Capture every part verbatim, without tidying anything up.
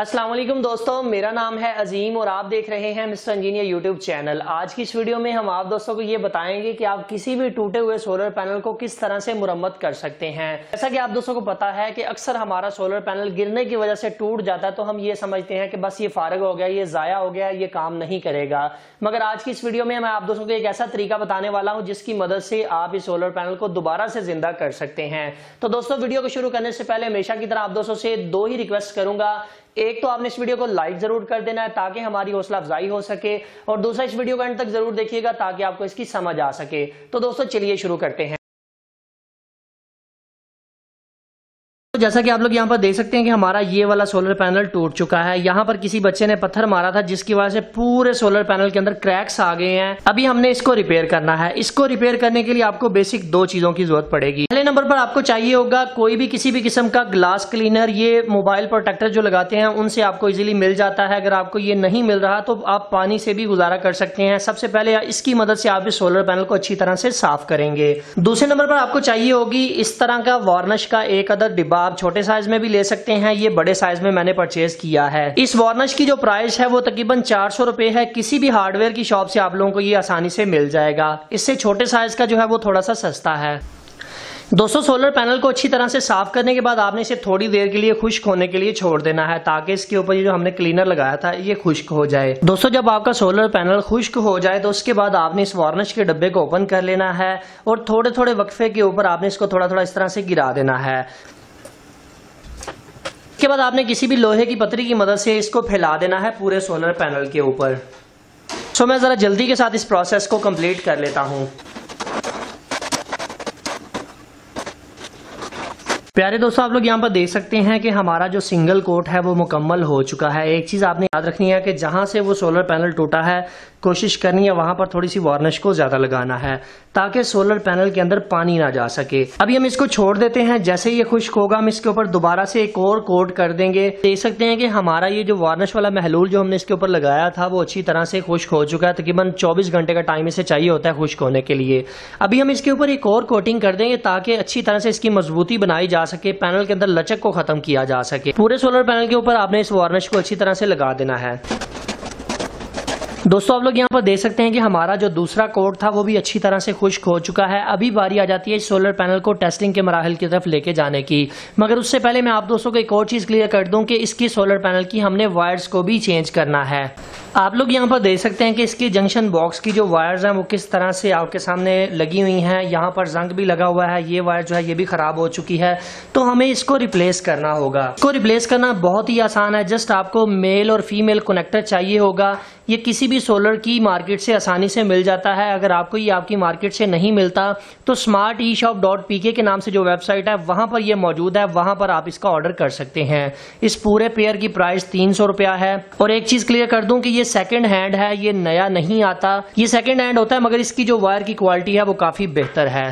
अस्सलाम वालेकुम दोस्तों, मेरा नाम है अजीम और आप देख रहे हैं मिस्टर इंजीनियर यूट्यूब चैनल। आज की इस वीडियो में हम आप दोस्तों को ये बताएंगे कि आप किसी भी टूटे हुए सोलर पैनल को किस तरह से मुरम्मत कर सकते हैं। जैसा कि आप दोस्तों को पता है कि अक्सर हमारा सोलर पैनल गिरने की वजह से टूट जाता है, तो हम ये समझते हैं कि बस ये फारग हो गया, ये ज़ाया हो गया, ये काम नहीं करेगा। मगर आज की इस वीडियो में मैं आप दोस्तों को एक ऐसा तरीका बताने वाला हूँ जिसकी मदद से आप इस सोलर पैनल को दोबारा से जिंदा कर सकते हैं। तो दोस्तों वीडियो को शुरू करने से पहले हमेशा की तरह आप दोस्तों से दो ही रिक्वेस्ट करूंगा। एक तो आपने इस वीडियो को लाइक जरूर कर देना है ताकि हमारी हौसला अफजाई हो सके, और दूसरा इस वीडियो को एंड तक जरूर देखिएगा ताकि आपको इसकी समझ आ सके। तो दोस्तों चलिए शुरू करते हैं। जैसा कि आप लोग यहाँ पर देख सकते हैं कि हमारा ये वाला सोलर पैनल टूट चुका है। यहाँ पर किसी बच्चे ने पत्थर मारा था जिसकी वजह से पूरे सोलर पैनल के अंदर क्रैक्स आ गए हैं। अभी हमने इसको रिपेयर करना है। इसको रिपेयर करने के लिए आपको बेसिक दो चीजों की जरूरत पड़ेगी। पहले नंबर पर आपको चाहिए होगा कोई भी किसी भी किस्म का ग्लास क्लीनर। ये मोबाइल प्रोटेक्टर जो लगाते हैं उनसे आपको इजिली मिल जाता है। अगर आपको ये नहीं मिल रहा तो आप पानी से भी गुजारा कर सकते हैं। सबसे पहले इसकी मदद से आप इस सोलर पैनल को अच्छी तरह से साफ करेंगे। दूसरे नंबर पर आपको चाहिए होगी इस तरह का वार्निश का एक अदर डिब्बा। आप छोटे साइज में भी ले सकते हैं, ये बड़े साइज में मैंने परचेज किया है। इस वार्निश की जो प्राइस है वो तकरीबन चार सौ रुपए है। किसी भी हार्डवेयर की शॉप से आप लोगों को ये आसानी से मिल जाएगा। इससे छोटे साइज का जो है वो थोड़ा सा सस्ता है। दोस्तों सोलर पैनल को अच्छी तरह से साफ करने के बाद आपने इसे थोड़ी देर के लिए खुश्क होने के लिए छोड़ देना है ताकि इसके ऊपर ये जो हमने क्लीनर लगाया था ये खुश्क हो जाए। दोस्तों जब आपका सोलर पैनल खुश्क हो जाए तो उसके बाद आपने इस वार्निश के डब्बे को ओपन कर लेना है और थोड़े थोड़े वक्फे के ऊपर आपने इसको थोड़ा थोड़ा इस तरह से गिरा देना है। इसके बाद आपने किसी भी लोहे की पतरी की मदद से इसको फैला देना है पूरे सोलर पैनल के ऊपर। सो मैं जरा जल्दी के साथ इस प्रोसेस को कंप्लीट कर लेता हूँ। प्यारे दोस्तों आप लोग यहाँ पर देख सकते हैं कि हमारा जो सिंगल कोट है वो मुकम्मल हो चुका है। एक चीज़ आपने याद रखनी है कि जहाँ से वो सोलर पैनल टूटा है कोशिश करनी है वहाँ पर थोड़ी सी वार्निश को ज़्यादा लगाना है ताकि सोलर पैनल के अंदर पानी ना जा सके। अभी हम इसको छोड़ देते हैं। जैसे ये खुश्क होगा हम इसके ऊपर दोबारा से एक और कोट कर देंगे। देख सकते हैं कि हमारा ये जो वार्निश वाला महलूल जो हमने इसके ऊपर लगाया था वो अच्छी तरह से खुश्क हो चुका है। तकरीबन चौबीस घंटे का टाइम इसे चाहिए होता है खुश्क होने के लिए। अभी हम इसके ऊपर एक और कोटिंग कर देंगे ताकि अच्छी तरह से इसकी मजबूती बनाई जा सके, पैनल के अंदर लचक को खत्म किया जा सके। पूरे सोलर पैनल के ऊपर आपने इस वार्निश को अच्छी तरह से लगा देना है। दोस्तों आप लोग यहाँ पर देख सकते हैं कि हमारा जो दूसरा कोट था वो भी अच्छी तरह से खुश्क हो चुका है। अभी बारी आ जाती है इस सोलर पैनल को टेस्टिंग के मराहल की तरफ लेके जाने की। मगर उससे पहले मैं आप दोस्तों को एक और चीज़ क्लियर कर दूं कि इसकी सोलर पैनल की हमने वायर्स को भी चेंज करना है। आप लोग यहाँ पर देख सकते हैं कि इसकी जंक्शन बॉक्स की जो वायर्स हैं वो किस तरह से आपके सामने लगी हुई हैं। यहाँ पर जंग भी लगा हुआ है। ये वायर जो है ये भी खराब हो चुकी है, तो हमें इसको रिप्लेस करना होगा। इसको रिप्लेस करना बहुत ही आसान है। जस्ट आपको मेल और फीमेल कनेक्टर चाहिए होगा। ये किसी भी सोलर की मार्केट से आसानी से मिल जाता है। अगर आपको ये आपकी मार्केट से नहीं मिलता तो smart e shop dot PK के नाम से जो वेबसाइट है वहाँ पर ये मौजूद है, वहाँ पर आप इसका ऑर्डर कर सकते हैं। इस पूरे पेयर की प्राइस तीन सौ रुपया है। और एक चीज क्लियर कर दूं कि ये सेकंड हैंड है, ये नया नहीं आता, ये सेकंड हैंड होता है। मगर इसकी जो वायर की क्वालिटी है वो काफी बेहतर है।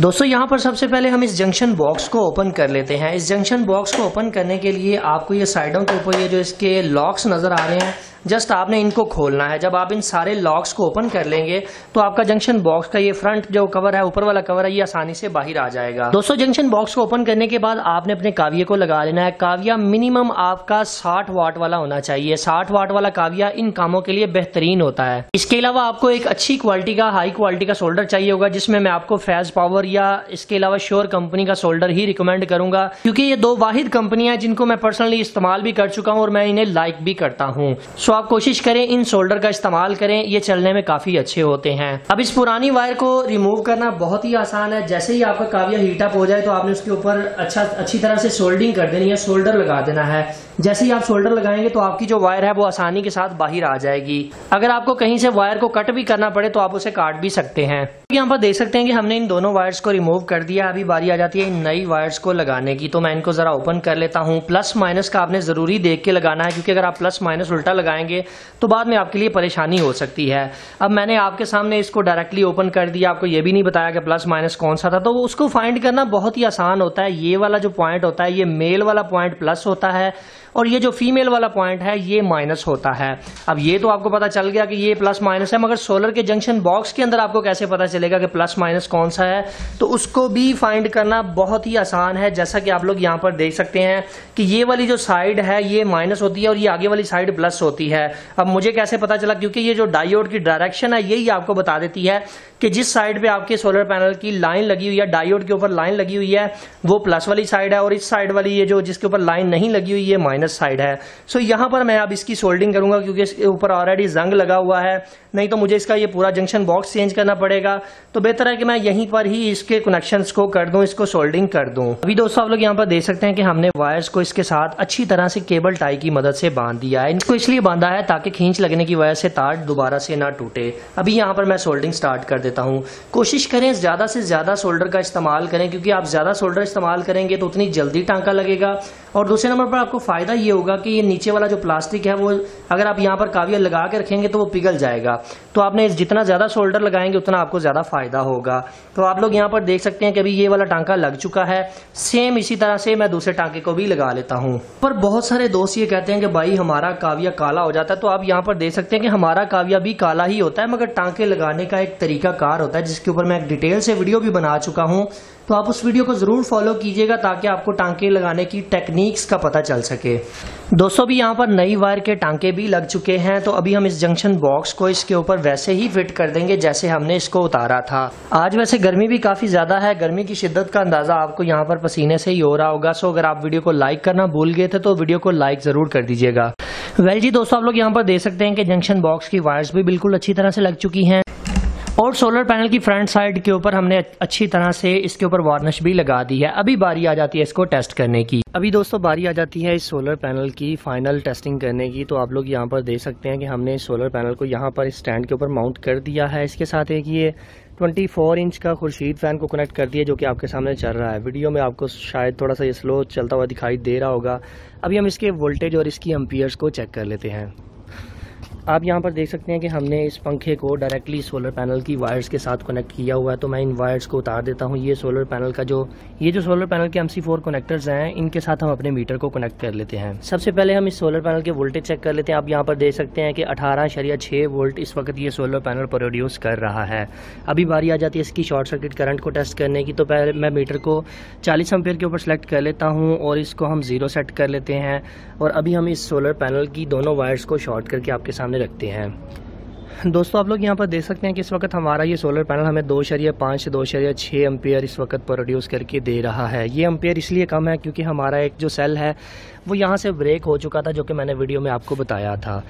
दोस्तों यहाँ पर सबसे पहले हम इस जंक्शन बॉक्स को ओपन कर लेते हैं। इस जंक्शन बॉक्स को ओपन करने के लिए आपको ये साइडों के ऊपर ये जो इसके लॉक्स नजर आ रहे हैं जस्ट आपने इनको खोलना है। जब आप इन सारे लॉक्स को ओपन कर लेंगे तो आपका जंक्शन बॉक्स का ये फ्रंट जो कवर है, ऊपर वाला कवर है, ये आसानी से बाहर आ जाएगा। दोस्तों जंक्शन बॉक्स को ओपन करने के बाद आपने अपने काविये को लगा लेना है। काविया मिनिमम आपका साठ वाट वाला होना चाहिए। साठ वाट वाला काविया इन कामों के लिए बेहतरीन होता है। इसके अलावा आपको एक अच्छी क्वालिटी का, हाई क्वालिटी का सोल्डर चाहिए होगा, जिसमें मैं आपको फेज़ पावर या इसके अलावा शोर कंपनी का सोल्डर ही रिकमेंड करूंगा, क्योंकि ये दो वाहिद कंपनियां हैं जिनको मैं पर्सनली इस्तेमाल भी कर चुका हूँ और मैं इन्हें लाइक भी करता हूँ। सो आप कोशिश करें इन सोल्डर का इस्तेमाल करें, ये चलने में काफी अच्छे होते हैं। अब इस पुरानी वायर को रिमूव करना बहुत ही आसान है। जैसे ही आपका काविया हीट अप हो जाए तो आपने उसके ऊपर अच्छा अच्छी तरह से सोल्डिंग कर देनी है, सोल्डर लगा देना है। जैसे ही आप सोल्डर लगाएंगे तो आपकी जो वायर है वो आसानी के साथ बाहर आ जाएगी। अगर आपको कहीं से वायर को कट भी करना पड़े तो आप उसे काट भी सकते हैं। यहाँ पर देख सकते हैं कि हमने इन दोनों वायर्स को रिमूव कर दिया। अभी बारी आ जाती है इन नई वायर्स को लगाने की। तो मैं इनको जरा ओपन कर लेता हूँ। प्लस माइनस का आपने जरूरी देख के लगाना है, क्योंकि अगर आप प्लस माइनस उल्टा लगाएंगे तो बाद में आपके लिए परेशानी हो सकती है। अब मैंने आपके सामने इसको डायरेक्टली ओपन कर दिया, आपको ये भी नहीं बताया कि प्लस माइनस कौन सा था, तो उसको फाइंड करना बहुत ही आसान होता है। ये वाला जो पॉइंट होता है ये मेल वाला पॉइंट प्लस होता है और ये जो फीमेल वाला पॉइंट है ये माइनस होता है। अब ये तो आपको पता चल गया कि ये प्लस माइनस है, मगर सोलर के जंक्शन बॉक्स के अंदर आपको कैसे पता चलेगा कि प्लस माइनस कौन सा है, तो उसको भी फाइंड करना बहुत ही आसान है। जैसा कि आप लोग यहाँ पर देख सकते हैं कि ये वाली जो साइड है ये माइनस होती है और ये आगे वाली साइड प्लस होती है। अब मुझे कैसे पता चला, क्योंकि ये जो डायोड की डायरेक्शन है यही आपको बता देती है कि जिस साइड पे आपके सोलर पैनल की लाइन लगी हुई है, डायोड के ऊपर लाइन लगी हुई है, वो प्लस वाली साइड है, और इस साइड वाली ये जो जिसके ऊपर लाइन नहीं लगी हुई है माइनस साइड है। सो यहाँ पर मैं अब इसकी सोल्डिंग करूंगा क्योंकि इसके ऊपर ऑलरेडी जंग लगा हुआ है, नहीं तो मुझे इसका ये पूरा जंक्शन बॉक्स चेंज करना पड़ेगा। तो बेहतर है कि मैं यहीं पर ही इसके कनेक्शन को कर दूं, इसको सोल्डिंग कर दूं। अभी दोस्तों आप लोग यहाँ पर देख सकते हैं कि हमने वायर्स को इसके साथ अच्छी तरह से केबल टाई की मदद से बांध दिया है। इसको इसलिए बांधा है ताकि खींच लगने की वजह से तार दोबारा से ना टूटे। अभी यहाँ पर मैं सोल्डिंग स्टार्ट कर देता हूँ। कोशिश करें ज्यादा से ज्यादा सोल्डर का इस्तेमाल करें, क्योंकि आप ज्यादा सोल्डर इस्तेमाल करेंगे तो उतनी जल्दी टांका लगेगा, और दूसरे नंबर पर आपको फायदा ये होगा कि ये नीचे वाला जो प्लास्टिक है वो अगर आप यहाँ पर काविया लगा के रखेंगे तो वो पिघल जाएगा। तो आपने जितना ज्यादा सोल्डर लगाएंगे उतना आपको ज्यादा फायदा होगा। तो आप लोग यहाँ पर देख सकते हैं कि अभी ये वाला टांका लग चुका है। सेम इसी तरह से मैं दूसरे टांके को भी लगा लेता हूँ। पर बहुत सारे दोस्त ये कहते हैं कि भाई हमारा काविया काला हो जाता है, तो आप यहाँ पर देख सकते हैं कि हमारा काविया भी काला ही होता है, मगर टांके लगाने का एक तरीका कार होता है जिसके ऊपर मैं एक डिटेल से वीडियो भी बना चुका हूँ। तो आप उस वीडियो को जरूर फॉलो कीजिएगा ताकि आपको टांके लगाने की टेक्निक्स का पता चल सके। दोस्तों भी यहाँ पर नई वायर के टांके भी लग चुके हैं, तो अभी हम इस जंक्शन बॉक्स को इसके ऊपर वैसे ही फिट कर देंगे जैसे हमने इसको उतारा था। आज वैसे गर्मी भी काफी ज्यादा है, गर्मी की शिद्दत का अंदाजा आपको यहाँ पर पसीने से ही हो रहा होगा। सो अगर आप वीडियो को लाइक करना भूल गए थे तो वीडियो को लाइक जरूर कर दीजिएगा। वेल जी दोस्तों आप लोग यहाँ पर देख सकते हैं कि जंक्शन बॉक्स की वायर्स भी बिल्कुल अच्छी तरह से लग चुकी हैं, और सोलर पैनल की फ्रंट साइड के ऊपर हमने अच्छी तरह से इसके ऊपर वार्निश भी लगा दी है। अभी बारी आ जाती है इसको टेस्ट करने की। अभी दोस्तों बारी आ जाती है इस सोलर पैनल की फाइनल टेस्टिंग करने की। तो आप लोग यहाँ पर देख सकते हैं कि हमने इस सोलर पैनल को यहाँ पर स्टैंड के ऊपर माउंट कर दिया है। इसके साथ एक ये चौबीस इंच का खुर्शीद फैन को कनेक्ट कर दिया जो कि आपके सामने चल रहा है। वीडियो में आपको शायद थोड़ा सा ये स्लो चलता हुआ दिखाई दे रहा होगा। अभी हम इसके वोल्टेज और इसकी एम्पियर्स को चेक कर लेते हैं। आप यहाँ पर देख सकते हैं कि हमने इस पंखे को डायरेक्टली सोलर पैनल की वायर्स के साथ कनेक्ट किया हुआ है। तो मैं इन वायर्स को उतार देता हूँ। ये सोलर पैनल का जो ये जो सोलर पैनल के एम सी फोर कनेक्टर्स हैं इनके साथ हम अपने मीटर को कनेक्ट कर लेते हैं। सबसे पहले हम इस सोलर पैनल के वोल्टेज चेक कर लेते हैं। आप यहाँ पर देख सकते हैं कि अठारह शरिया छः वोल्ट इस वक्त ये सोलर पैनल प्रोड्यूस कर रहा है। अभी बारी आ जाती है इसकी शॉर्ट सर्किट करंट को टेस्ट करने की। तो पहले मैं मीटर को चालीस एम्पीयर के ऊपर सेलेक्ट कर लेता हूँ और इसको हम जीरो सेट कर लेते हैं, और अभी हम इस सोलर पैनल की दोनों वायर्स को शॉर्ट करके आपके सामने रखते हैं। दोस्तों आप लोग यहाँ पर देख सकते हैं कि इस वक्त हमारा ये सोलर पैनल हमें दो शरिया पाँच से दो शरिया छः एम्पियर इस वक्त प्रोड्यूस करके दे रहा है। ये एम्पियर इसलिए कम है क्योंकि हमारा एक जो सेल है वो यहाँ से ब्रेक हो चुका था जो कि मैंने वीडियो में आपको बताया था।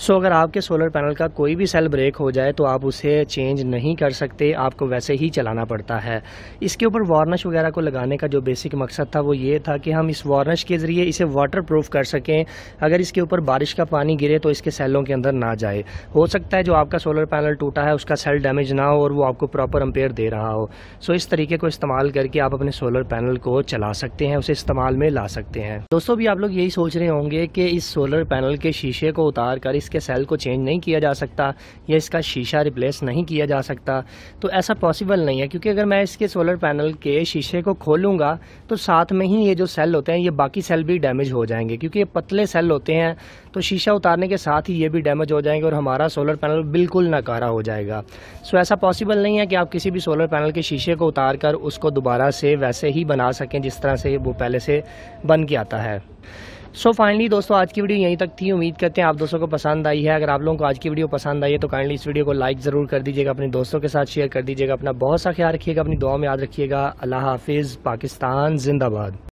सो अगर आपके सोलर पैनल का कोई भी सेल ब्रेक हो जाए तो आप उसे चेंज नहीं कर सकते, आपको वैसे ही चलाना पड़ता है। इसके ऊपर वार्निश वगैरह को लगाने का जो बेसिक मकसद था वो ये था कि हम इस वार्निश के ज़रिए इसे वाटर प्रूफ कर सकें, अगर इसके ऊपर बारिश का पानी गिरे तो इसके सेलों के अंदर ना जाए। हो सकता है जो आपका सोलर पैनल टूटा है उसका सेल डैमेज ना हो और वो आपको प्रॉपर एम्पेयर दे रहा हो। सो इस तरीके को इस्तेमाल करके आप अपने सोलर पैनल को चला सकते हैं, उसे इस्तेमाल में ला सकते हैं। दोस्तों भी आप लोग यही सोच रहे होंगे कि इस सोलर पैनल के शीशे को उतार कर इसके सेल को चेंज नहीं किया जा सकता या इसका शीशा रिप्लेस नहीं किया जा सकता, तो ऐसा पॉसिबल नहीं है, क्योंकि अगर मैं इसके सोलर पैनल के शीशे को खोलूंगा तो साथ में ही ये जो सेल होते हैं ये बाकी सेल भी डैमेज हो जाएंगे, क्योंकि ये पतले सेल होते हैं तो शीशा उतारने के साथ ही ये भी डैमेज हो जाएंगे और हमारा सोलर पैनल बिल्कुल नकारा हो जाएगा। सो ऐसा पॉसिबल नहीं है कि आप किसी भी सोलर पैनल के शीशे को उतार कर उसको दोबारा से वैसे ही बना सकें जिस तरह से वो पहले से बन के आता है। सो so फाइनली दोस्तों आज की वीडियो यहीं तक थी। उम्मीद करते हैं आप दोस्तों को पसंद आई है। अगर आप लोगों को आज की वीडियो पसंद आई है तो काइंडली इस वीडियो को लाइक ज़रूर कर दीजिएगा, अपने दोस्तों के साथ शेयर कर दीजिएगा। अपना बहुत सा ख्याल रखिएगा, अपनी दुआ में याद रखिएगा। अल्लाह हाफिज़। पाकिस्तान जिंदाबाद।